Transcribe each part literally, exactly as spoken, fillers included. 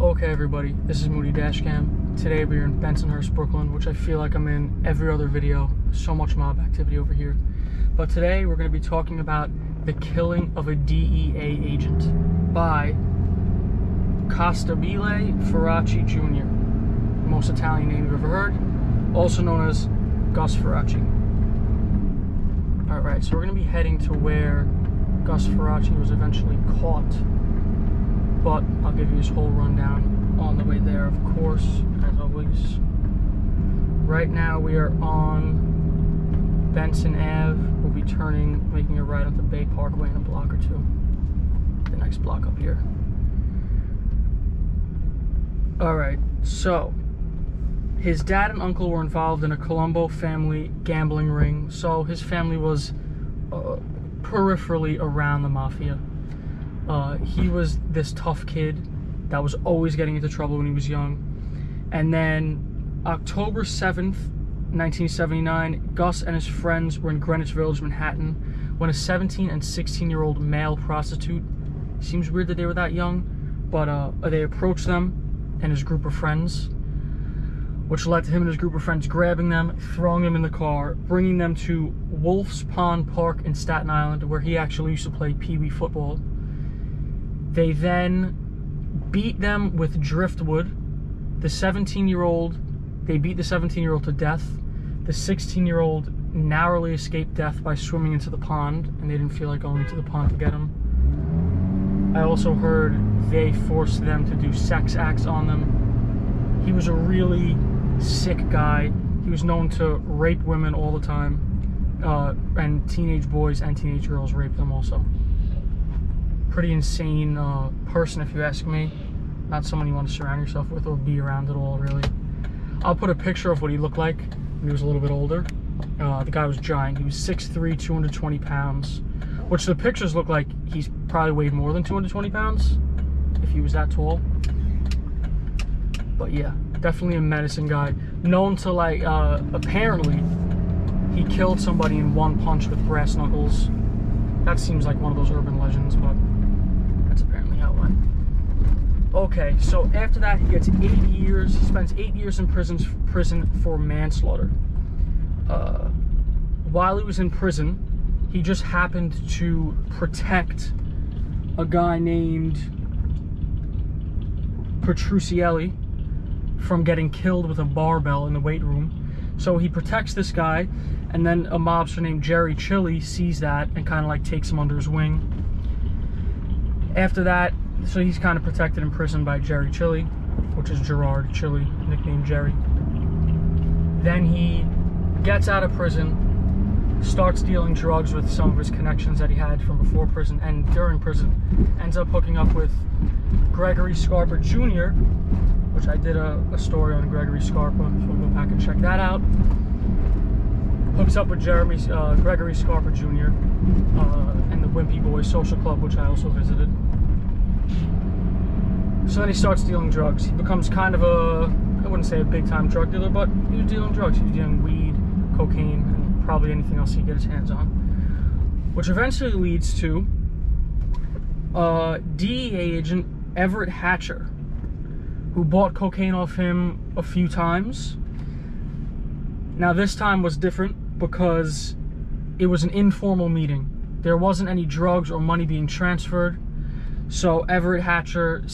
Okay everybody, this is MOONEY Dash Cam. Today we are in Bensonhurst, Brooklyn, which I feel like I'm in every other video. So much mob activity over here. But today we're going to be talking about the killing of a D E A agent by Costabile Farace Junior Most Italian name you've ever heard. Also known as Gus Farace. Alright, so we're going to be heading to where Gus Farace was eventually caught. But I'll give you this whole rundown on the way there, of course, as always. Right now we are on Benson Avenue. We'll be turning, making a right up the Bay Parkway in a block or two. The next block up here. Alright, so his dad and uncle were involved in a Colombo family gambling ring, so his family was uh, peripherally around the mafia. Uh, he was this tough kid that was always getting into trouble when he was young. And then October seventh, nineteen seventy-nine, Gus and his friends were in Greenwich Village, Manhattan, when a seventeen and sixteen year old male prostitute, seems weird that they were that young, but uh, they approached them and his group of friends, which led to him and his group of friends grabbing them, throwing them in the car, bringing them to Wolf's Pond Park in Staten Island, where he actually used to play pee-wee football. They then beat them with driftwood. The seventeen-year-old, they beat the seventeen-year-old to death. The sixteen-year-old narrowly escaped death by swimming into the pond, and they didn't feel like going into the pond to get him. I also heard they forced them to do sex acts on them. He was a really sick guy. He was known to rape women all the time, uh, and teenage boys and teenage girls raped them also. Pretty insane uh, person, if you ask me. Not someone you want to surround yourself with or be around at all, really. I'll put a picture of what he looked like when he was a little bit older. Uh, the guy was giant. He was six three, two hundred twenty pounds, which the pictures look like he's probably weighed more than two hundred twenty pounds if he was that tall. But yeah, definitely a menacing guy. Known to, like, uh, apparently, he killed somebody in one punch with brass knuckles. That seems like one of those urban legends, but apparently how it went. Okay, so after that, he gets eight years. He spends eight years in prison, prison for manslaughter. Uh, while he was in prison, he just happened to protect a guy named Petrucelli from getting killed with a barbell in the weight room. So he protects this guy, and then a mobster named Gerard Chili sees that and kind of like takes him under his wing. After that, so he's kind of protected in prison by Jerry Chili, which is Gerard Chili, nicknamed Jerry. Then he gets out of prison, starts dealing drugs with some of his connections that he had from before prison and during prison, ends up hooking up with Gregory Scarpa Junior, which I did a, a story on Gregory Scarpa, so we'll go back and check that out. Hooks up with Jeremy, uh, Gregory Scarpa Junior Uh, and the Wimpy Boys Social Club, which I also visited. So then he starts dealing drugs. He becomes kind of a, I wouldn't say a big-time drug dealer, but he was dealing drugs. He was dealing weed, cocaine, and probably anything else he could get his hands on. Which eventually leads to uh, D E A agent Everett Hatcher, who bought cocaine off him a few times. Now this time was different because it was an informal meeting. There wasn't any drugs or money being transferred, so Everett Hatcher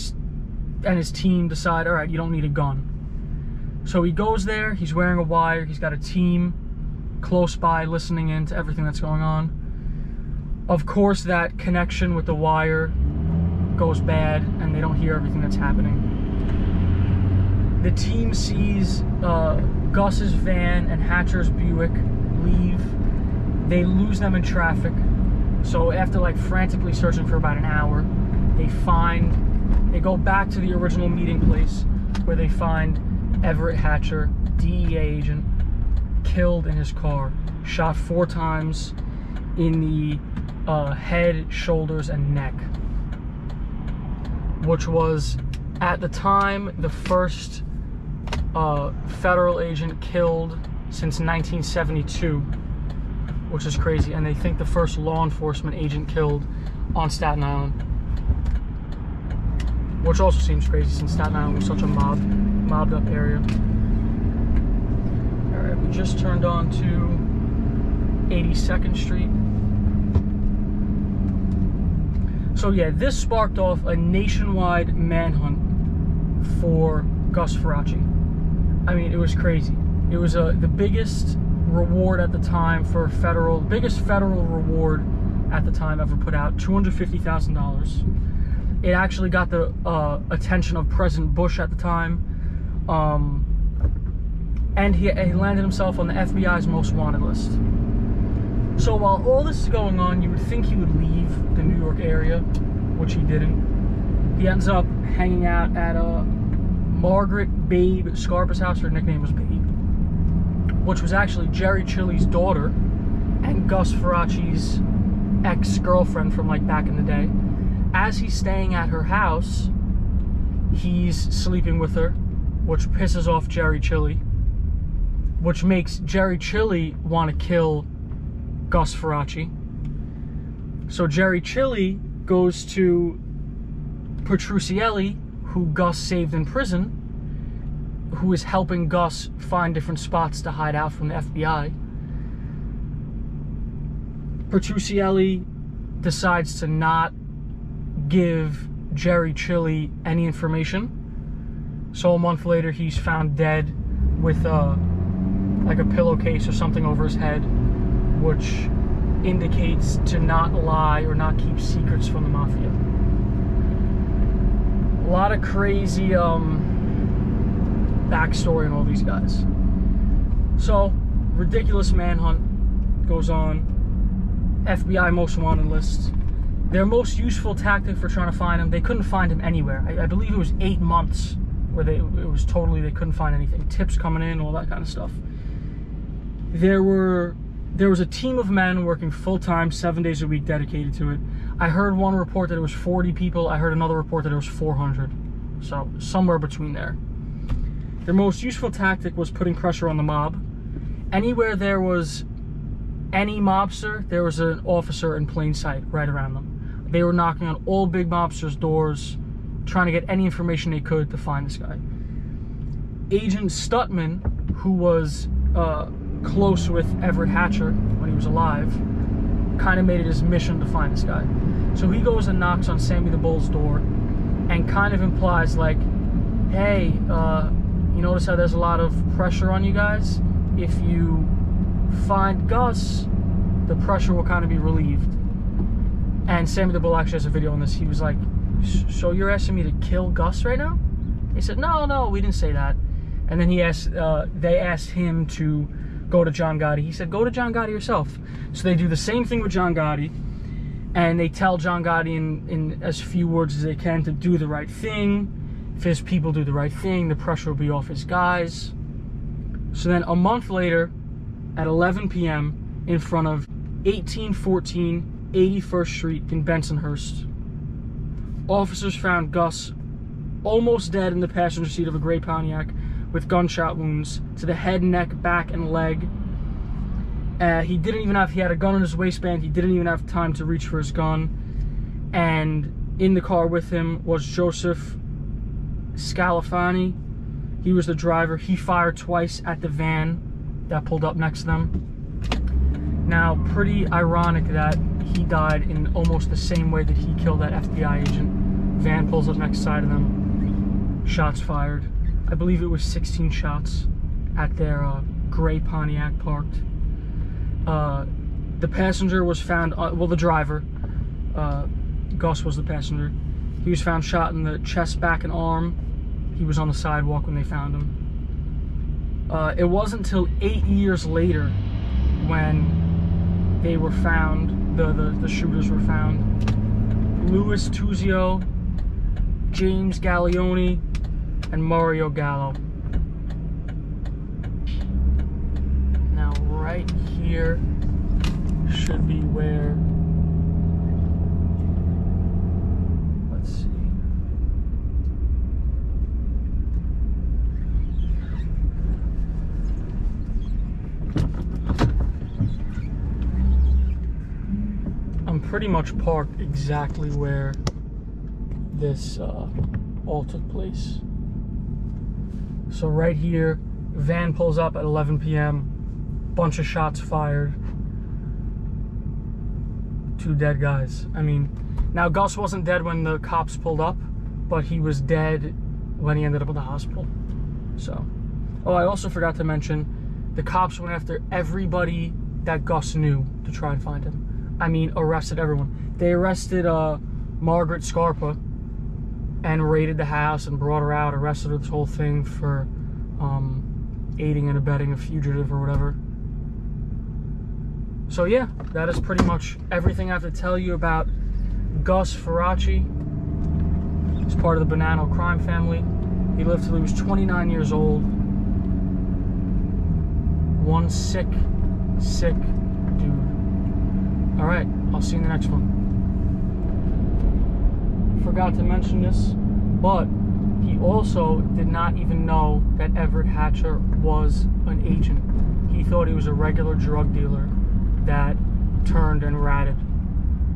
and his team decide, all right, you don't need a gun. So he goes there, he's wearing a wire, he's got a team close by listening in to everything that's going on. Of course, that connection with the wire goes bad and they don't hear everything that's happening. The team sees uh, Gus's van and Hatcher's Buick leave. They lose them in traffic. So after like frantically searching for about an hour, they find, they go back to the original meeting place where they find Everett Hatcher, D E A agent, killed in his car, shot four times in the uh, head, shoulders, and neck, which was at the time the first uh, federal agent killed since nineteen seventy-two. Which is crazy, and they think the first law enforcement agent killed on Staten Island. which also seems crazy since Staten Island was such a mob, mobbed up area. All right, we just turned on to eighty-second Street. So yeah, this sparked off a nationwide manhunt for Gus Farace. I mean, it was crazy. It was uh, the biggest reward at the time for federal, biggest federal reward at the time ever put out, two hundred fifty thousand dollars. It actually got the uh, attention of President Bush at the time. Um, and he, he landed himself on the F B I's most wanted list. So while all this is going on, you would think he would leave the New York area, which he didn't. He ends up hanging out at a Margaret Babe Scarpa's house. Her nickname was Babe, which was actually Jerry Chili's daughter and Gus Farace's ex-girlfriend from like back in the day. As he's staying at her house, he's sleeping with her, which pisses off Jerry Chili, which makes Jerry Chili want to kill Gus Farace. So Jerry Chili goes to Petrucelli, who Gus saved in prison, who is helping Gus find different spots to hide out from the F B I. Petrucelli decides to not give Jerry Chili any information. So a month later, he's found dead with a, like a pillowcase or something over his head, which indicates to not lie or not keep secrets from the mafia. A lot of crazy um, backstory on all these guys. So, ridiculous manhunt goes on. F B I most wanted list. Their most useful tactic for trying to find him, they couldn't find him anywhere. I, I believe it was eight months where they, it was totally, they couldn't find anything. Tips coming in, all that kind of stuff. There were, there was a team of men working full-time, seven days a week dedicated to it. I heard one report that it was forty people. I heard another report that it was four hundred. So somewhere between there. Their most useful tactic was putting pressure on the mob. Anywhere there was any mobster, there was an officer in plain sight right around them. They were knocking on all big mobsters' doors, trying to get any information they could to find this guy. Agent Stutman, who was uh, close with Everett Hatcher when he was alive, kind of made it his mission to find this guy. So he goes and knocks on Sammy the Bull's door and kind of implies like, hey, uh, you notice how there's a lot of pressure on you guys? If you find Gus, the pressure will kind of be relieved. And Sammy the Bull actually has a video on this. He was like, so you're asking me to kill Gus right now? He said, no, no, we didn't say that. And then he asked, uh, they asked him to go to John Gotti. He said, go to John Gotti yourself. So they do the same thing with John Gotti, and they tell John Gotti in, in as few words as they can to do the right thing. If his people do the right thing, the pressure will be off his guys. So then a month later, at eleven p m, in front of eighteen fourteen eighty-first Street in Bensonhurst, officers found Gus almost dead in the passenger seat of a gray Pontiac, with gunshot wounds to the head, neck, back, and leg. Uh, he didn't even have, he had a gun in his waistband, he didn't even have time to reach for his gun. And in the car with him was Joseph Scalafani. He was the driver. He fired twice at the van that pulled up next to them. Now, pretty ironic that he died in almost the same way that he killed that F B I agent. Van pulls up next side of them, shots fired. I believe it was sixteen shots at their uh, gray Pontiac parked. Uh, the passenger was found, uh, well, the driver, uh, Gus was the passenger. He was found shot in the chest, back, and arm. He was on the sidewalk when they found him. Uh, it wasn't until eight years later when they were found, the, the, the shooters were found. Louis Tuzio, James Gallioni, and Mario Gallo. Now right here should be where, let's see. I'm pretty much parked exactly where this uh, all took place. So right here, van pulls up at eleven p m Bunch of shots fired. Two dead guys. I mean, now Gus wasn't dead when the cops pulled up, but he was dead when he ended up in the hospital. So, oh, I also forgot to mention, the cops went after everybody that Gus knew to try and find him. I mean, arrested everyone. They arrested uh, Margaret Scarpa and raided the house and brought her out, arrested her, this whole thing for um, aiding and abetting a fugitive or whatever. So yeah, that is pretty much everything I have to tell you about Gus Farace. He's part of the Bonanno crime family. He lived till he was twenty-nine years old. One sick, sick dude. All right, I'll see you in the next one. Forgot to mention this, but he also did not even know that Everett Hatcher was an agent. He thought he was a regular drug dealer that turned and ratted,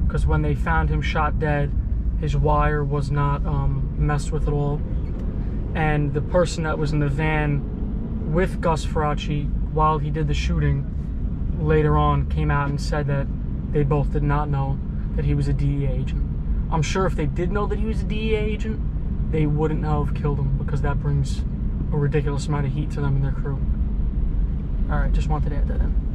because when they found him shot dead, his wire was not um, messed with at all, and the person that was in the van with Gus Farace while he did the shooting later on came out and said that they both did not know that he was a D E A agent. I'm sure if they did know that he was a D E A agent, they wouldn't have killed him, because that brings a ridiculous amount of heat to them and their crew. Alright, just wanted to add that in.